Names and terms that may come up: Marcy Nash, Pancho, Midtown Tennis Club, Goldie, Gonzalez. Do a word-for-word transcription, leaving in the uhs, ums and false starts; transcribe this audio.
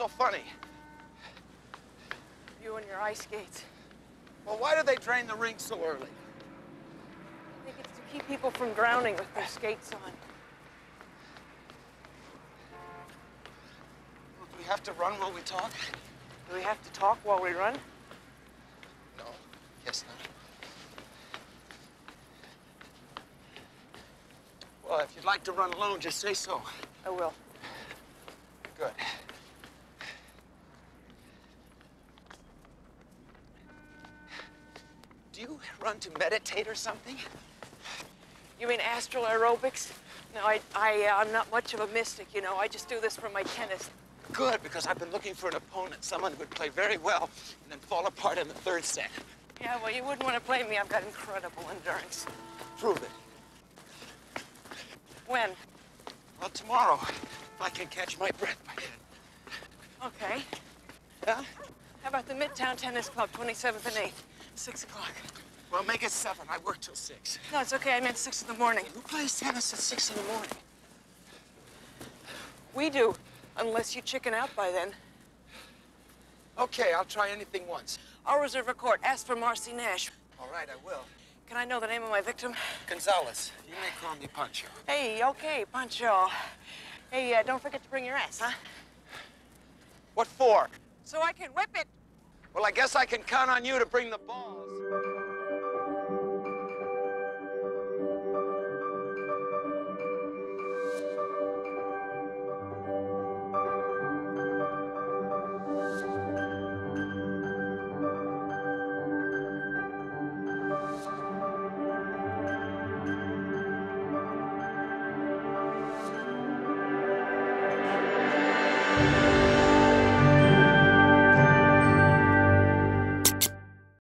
so funny? You and your ice skates. Well, why do they drain the rink so early? I think it's to keep people from drowning with their skates on. Well, do we have to run while we talk? Do we have to talk while we run? No. Yes, no. Well, if you'd like to run alone, just say so. I will. Good. Do you run to meditate or something? You mean astral aerobics? No, I, I, uh, I'm not much of a mystic, you know. I just do this for my tennis. Good, because I've been looking for an opponent, someone who would play very well and then fall apart in the third set. Yeah, well, you wouldn't want to play me. I've got incredible endurance. Prove it. When? Well, tomorrow. I can catch my breath by then. Okay. Yeah? How about the Midtown Tennis Club, twenty-seventh and eighth, six o'clock? Well, make it seven. I work till six. No, it's okay. I meant six in the morning. Who plays tennis at six in the morning? We do, unless you chicken out by then. Okay, I'll try anything once. I'll reserve a court. Ask for Marcy Nash. All right, I will. Can I know the name of my victim? Gonzalez. You may call me Pancho. Hey, okay, Pancho. Hey, uh, don't forget to bring your ass, huh? What for? So I can whip it. Well, I guess I can count on you to bring the balls.